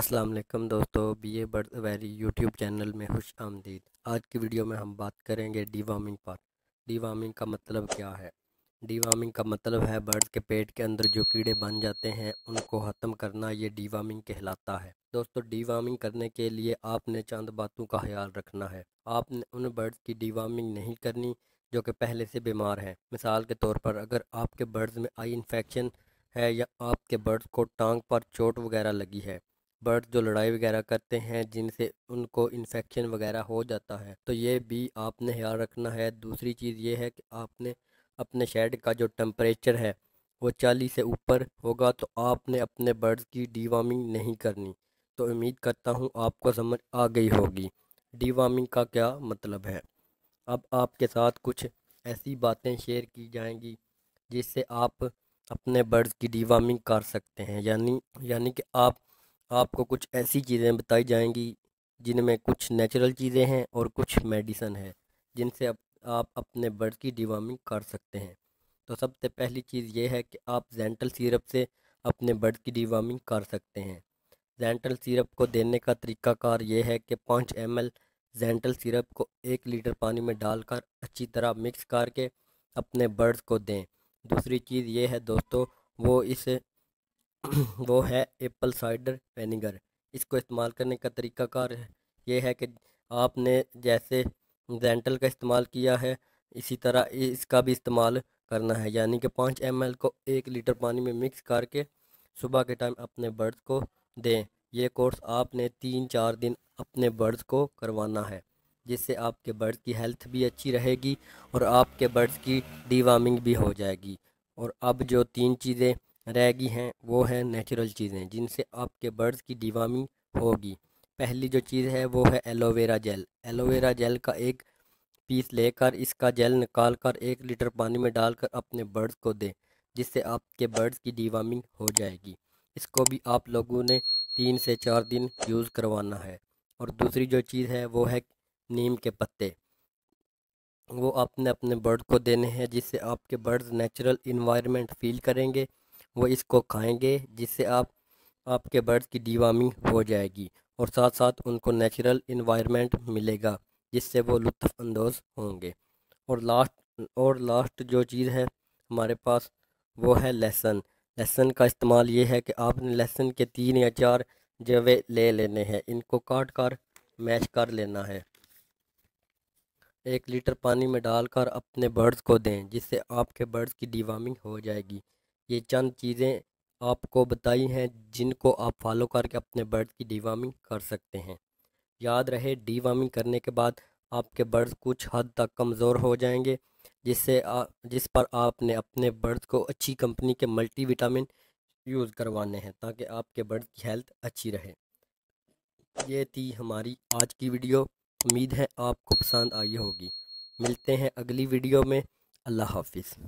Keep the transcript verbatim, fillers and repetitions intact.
अस्सलाम वालेकुम दोस्तों, BA bird valley YouTube channel में खुश आमदीद। आज की वीडियो में हम बात करेंगे डीवार्मिंग पर। डीवार्मिंग का मतलब क्या है? डीवार्मिंग का मतलब है बर्ड के पेट के अंदर जो कीड़े बन जाते हैं उनको ख़त्म करना, ये डीवार्मिंग कहलाता है। दोस्तों, डीवार्मिंग करने के लिए आपने चंद बातों का ख्याल रखना है। आपने उन बर्ड्स की डीवार्मिंग नहीं करनी जो कि पहले से बीमार हैं। मिसाल के तौर पर अगर आपके बर्ड्स में आई इन्फेक्शन है या आपके बर्ड्स को टांग पर चोट वगैरह लगी है। बर्ड्स जो लड़ाई वगैरह करते हैं जिनसे उनको इन्फेक्शन वगैरह हो जाता है, तो ये भी आपने ख्याल रखना है। दूसरी चीज़ ये है कि आपने अपने शेड का जो टेम्परेचर है वो चालीस से ऊपर होगा तो आपने अपने बर्ड्स की डीवार्मिंग नहीं करनी। तो उम्मीद करता हूँ आपको समझ आ गई होगी डीवार्मिंग का क्या मतलब है। अब आपके साथ कुछ ऐसी बातें शेयर की जाएंगी जिससे आप अपने बर्ड्स की डीवार्मिंग कर सकते हैं। यानी यानी कि आप आपको कुछ ऐसी चीज़ें बताई जाएंगी जिनमें कुछ नेचुरल चीज़ें हैं और कुछ मेडिसन है जिनसे आप, आप अपने बर्ड की डीवार्मिंग कर सकते हैं। तो सबसे पहली चीज़ ये है कि आप जेंटल सिरप से अपने बर्ड की डीवार्मिंग कर सकते हैं। जेंटल सिरप को देने का तरीकाकार ये है कि पाँच एम एल जेंटल सिरप को एक लीटर पानी में डालकर अच्छी तरह मिक्स करके अपने बर्ड्स को दें। दूसरी चीज़ ये है दोस्तों, वो इस वो है एप्पल साइडर विनेगर। इसको इस्तेमाल करने का तरीकाकार ये है कि आपने जैसे जेंटल का इस्तेमाल किया है इसी तरह इसका भी इस्तेमाल करना है। यानी कि पाँच एम एल को एक लीटर पानी में मिक्स करके सुबह के टाइम अपने बर्ड्स को दें। ये कोर्स आपने तीन चार दिन अपने बर्ड्स को करवाना है जिससे आपके बर्ड्स की हेल्थ भी अच्छी रहेगी और आपके बर्ड्स की डीवार्मिंग भी हो जाएगी। और अब जो तीन चीज़ें रहेगी हैं वो है नेचुरल चीज़ें जिनसे आपके बर्ड्स की डीवार्मिंग होगी। पहली जो चीज़ है वो है एलोवेरा जेल। एलोवेरा जेल का एक पीस लेकर इसका जेल निकाल कर एक लीटर पानी में डालकर अपने बर्ड्स को दें जिससे आपके बर्ड्स की डीवार्मिंग हो जाएगी। इसको भी आप लोगों ने तीन से चार दिन यूज़ करवाना है। और दूसरी जो चीज़ है वो है नीम के पत्ते। वो आपने अपने बर्ड को देने हैं जिससे आपके बर्ड्स नेचुरल इन्वायरमेंट फील करेंगे, वो इसको खाएंगे जिससे आप आपके बर्ड्स की डीवार्मिंग हो जाएगी और साथ साथ उनको नेचुरल इन्वायरमेंट मिलेगा जिससे वो लुत्फ़अंदोज़ होंगे। और लास्ट और लास्ट जो चीज़ है हमारे पास वो है लहसुन। लहसुन का इस्तेमाल ये है कि आपने लहसुन के तीन या चार जवे ले लेने हैं, इनको काट कर मैश कर लेना है, एक लीटर पानी में डालकर अपने बर्ड्स को दें जिससे आपके बर्ड्स की डीवार्मिंग हो जाएगी। ये चंद चीज़ें आपको बताई हैं जिनको आप फॉलो करके अपने बर्ड की डीवार्मिंग कर सकते हैं। याद रहे, डीवार्मिंग करने के बाद आपके बर्ड्स कुछ हद तक कमज़ोर हो जाएंगे जिससे आ, जिस पर आपने अपने बर्ड्स को अच्छी कंपनी के मल्टीविटामिन यूज़ करवाने हैं ताकि आपके बर्ड्स की हेल्थ अच्छी रहे। ये थी हमारी आज की वीडियो, उम्मीद है आपको पसंद आई होगी। मिलते हैं अगली वीडियो में। अल्लाह हाफिज़।